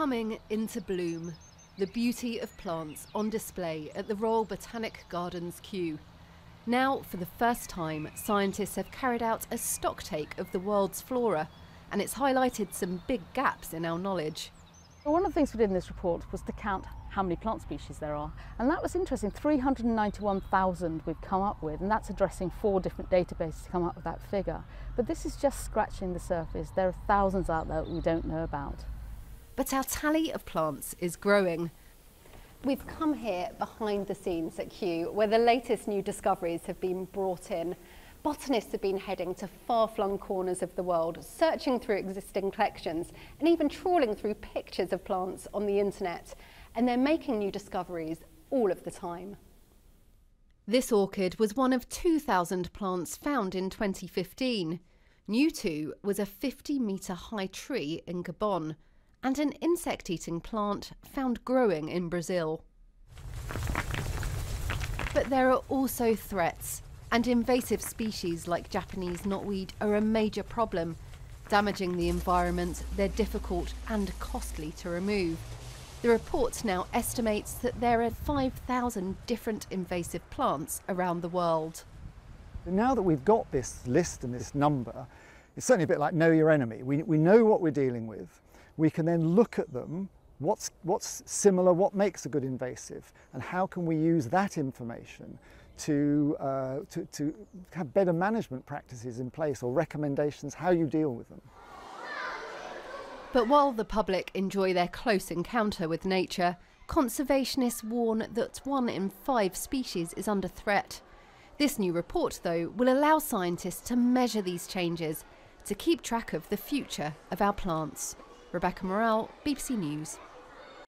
coming into bloom, the beauty of plants on display at the Royal Botanic Gardens Kew. Now, for the first time, scientists have carried out a stocktake of the world's flora, and it's highlighted some big gaps in our knowledge. One of the things we did in this report was to count how many plant species there are, and that was interesting. 391,000 we've come up with, and that's addressing 4 different databases to come up with that figure. But this is just scratching the surface. There are thousands out there that we don't know about. But our tally of plants is growing. We've come here behind the scenes at Kew, where the latest new discoveries have been brought in. Botanists have been heading to far-flung corners of the world, searching through existing collections and even trawling through pictures of plants on the internet. And they're making new discoveries all of the time. This orchid was one of 2,000 plants found in 2015. New to was a 50-metre high tree in Gabon, and an insect-eating plant found growing in Brazil. But there are also threats, and invasive species like Japanese knotweed are a major problem. Damaging the environment, they're difficult and costly to remove. The report now estimates that there are 5,000 different invasive plants around the world. Now that we've got this list and this number, it's certainly a bit like know your enemy. We know what we're dealing with. We can then look at them, what's similar, what makes a good invasive, and how can we use that information to have better management practices in place, or recommendations how you deal with them. But while the public enjoy their close encounter with nature, conservationists warn that 1 in 5 species is under threat. This new report, though, will allow scientists to measure these changes, to keep track of the future of our plants. Rebecca Morrell, BBC News.